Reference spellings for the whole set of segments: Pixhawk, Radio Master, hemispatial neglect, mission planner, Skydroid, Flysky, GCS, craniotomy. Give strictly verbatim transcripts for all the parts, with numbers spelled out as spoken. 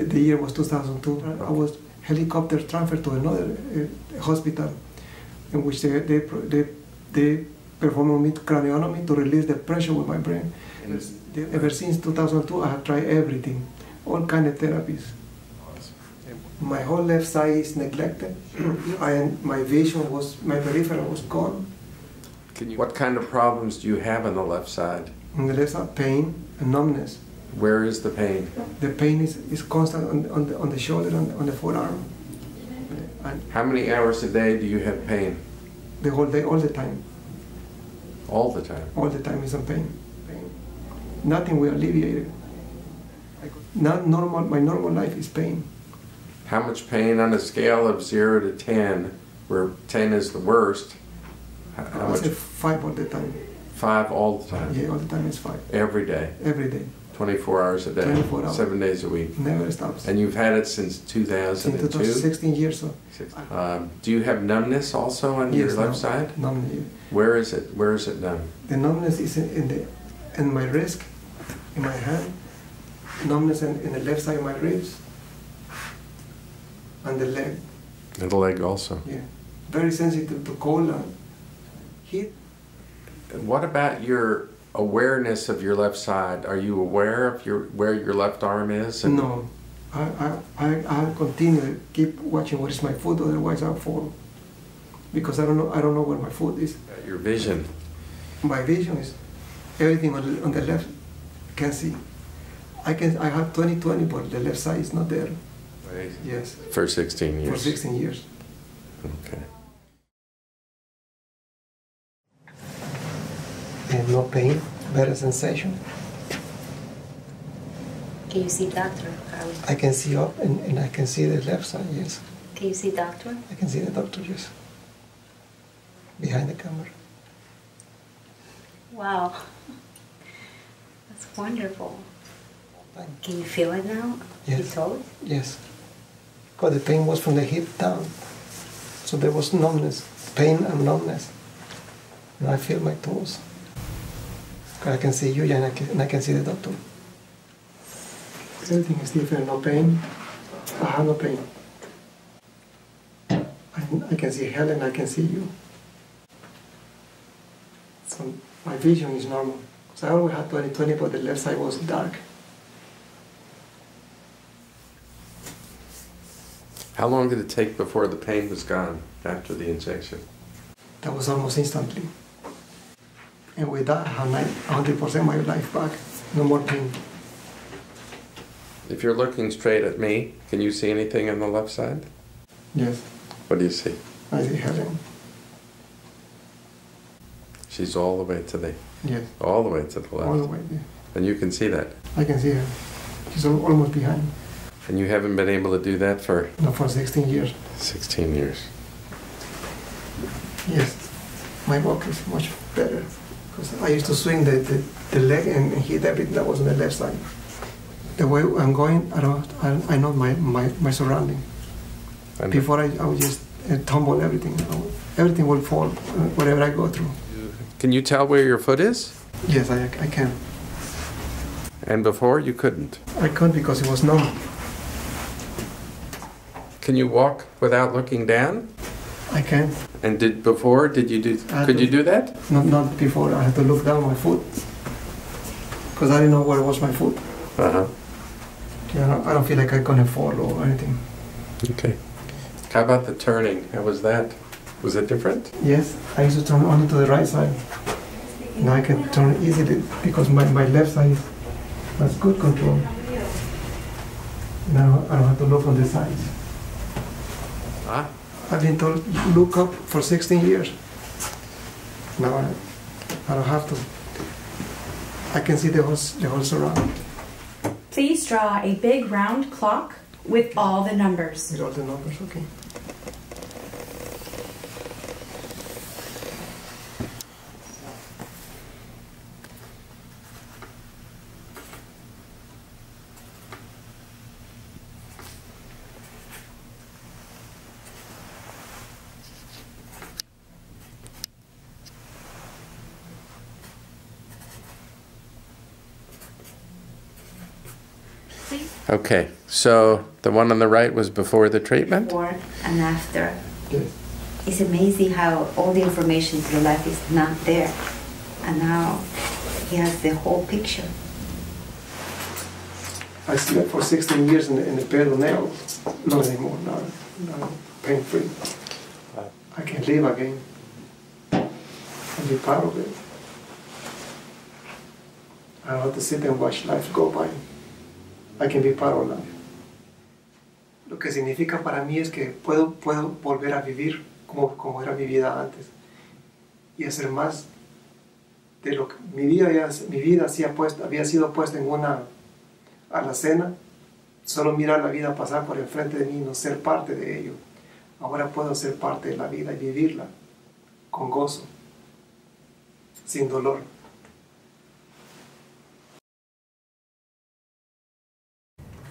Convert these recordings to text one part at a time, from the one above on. the, the year was two thousand two. I was helicopter transferred to another uh, hospital in which they, they, they, they performed craniotomy to release the pressure with my brain. Ever since two thousand two, I have tried everything, all kinds of therapies. My whole left side is neglected, and my vision was, my peripheral was gone. Can you, what kind of problems do you have on the left side? On the left side, pain and numbness. Where is the pain? The pain is, is constant on, on, the, on the shoulder, on, on the forearm. And how many hours a day do you have pain? The whole day, all the time. All the time? All the time is in pain. pain. Nothing will alleviate it. Not normal, my normal life is pain. How much pain on a scale of zero to ten, where ten is the worst? How, how I much? Say five all the time. Five all the time? Yeah, all the time is five. Every day? Every day. twenty-four hours a day? twenty-four hours. Seven days a week? Never stops. And you've had it since two thousand two? Since two thousand sixteen years old. So. Um, do you have numbness also on yes, your left side? Numbness, yeah. Where is it? Where is it numb? The numbness is in, in, the, in my wrist, in my hand, numbness in, in the left side of my ribs. And the leg. And the leg also. Yeah. Very sensitive to cold and heat. What about your awareness of your left side? Are you aware of your where your left arm is? And no. I, I, I, I'll continue, keep watching what is my foot, otherwise I'll fall. Because I don't know, I don't know where my foot is. Your vision. My vision is everything on the, on the left. Can see. I can. I have twenty twenty, but the left side is not there. Yes. For sixteen years. For sixteen years. Okay. And no pain, better sensation. Can you see doctor? I can see up and, and I can see the left side, yes. Can you see doctor? I can see the doctor, yes. Behind the camera. Wow. That's wonderful. Can you feel it now? Yes. You told? Yes. Because the pain was from the hip down. So there was numbness, pain and numbness. And I feel my toes. I can see you and I can, and I can see the doctor. Everything is different, no pain. I have no pain. I, I can see Helen, I can see you. So my vision is normal. So I always had twenty twenty, but the left side was dark. How long did it take before the pain was gone after the injection? That was almost instantly. And with that, I had like one hundred percent my life back. No more pain. If you're looking straight at me, can you see anything on the left side? Yes. What do you see? I see Helen. She's all the way to the... Yes. All the way to the left. All the way, yeah. And you can see that? I can see her. She's almost behind. And you haven't been able to do that for? No, for sixteen years. sixteen years. Yes. My walk is much better. Because I used to swing the, the, the leg and hit everything that was on the left side. The way I'm going, I, don't, I, I know my, my, my surrounding. And before I, I would just uh, tumble everything. Would, everything will fall, uh, whatever I go through. Can you tell where your foot is? Yes, I, I can. And before, you couldn't? I couldn't because it was numb. Can you walk without looking down? I can. And did before, did you do, could to, you do that? Not, not before, I had to look down my foot. Because I didn't know where was my foot. Uh-huh. Yeah, I don't, I don't feel like I'm gonna fall or anything. Okay. How about the turning, how was that? Was it different? Yes, I used to turn only to the right side. Now I can turn easily because my, my left side has good control. Now I don't have to look on the sides. Huh? I've been told, look up for sixteen years. Now I, I don't have to. I can see the whole, the whole surround. Please draw a big round clock with all the numbers. With all the numbers, okay. Okay, So the one on the right was before the treatment? Before and after. Good. It's amazing how all the information in your life is not there. And now he has the whole picture. I slept for sixteen years in, in the bed of nails. Not anymore, now. Now pain-free. I can live again and be part of it. I don't have to sit and watch life go by. I can be part of life. Lo que significa para mí es que puedo, puedo volver a vivir como, como era mi vida antes y hacer más de lo que mi vida había, mi vida hacía puesta, había sido puesta en una alacena, solo mirar la vida pasar por enfrente de mí y no ser parte de ello. Ahora puedo ser parte de la vida y vivirla con gozo, sin dolor.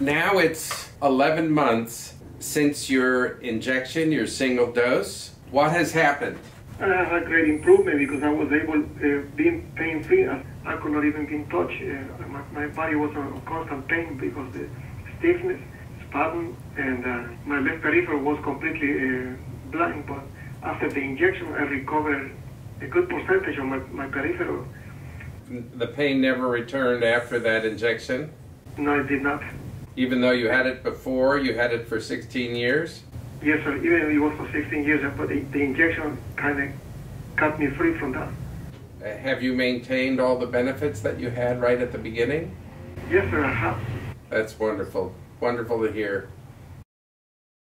Now it's eleven months since your injection, your single dose. What has happened? I have a great improvement because I was able to uh, be pain-free. I could not even be touched. Uh, my, my body was in constant pain because of the stiffness, spasm, and uh, my left peripheral was completely uh, blind. But after the injection, I recovered a good percentage of my, my peripheral. The pain never returned after that injection? No, it did not. Even though you had it before, you had it for sixteen years? Yes, sir. Even it was for sixteen years, but the, the injection kind of cut me free from that. Uh, have you maintained all the benefits that you had right at the beginning? Yes, sir, I have. That's wonderful. Wonderful to hear.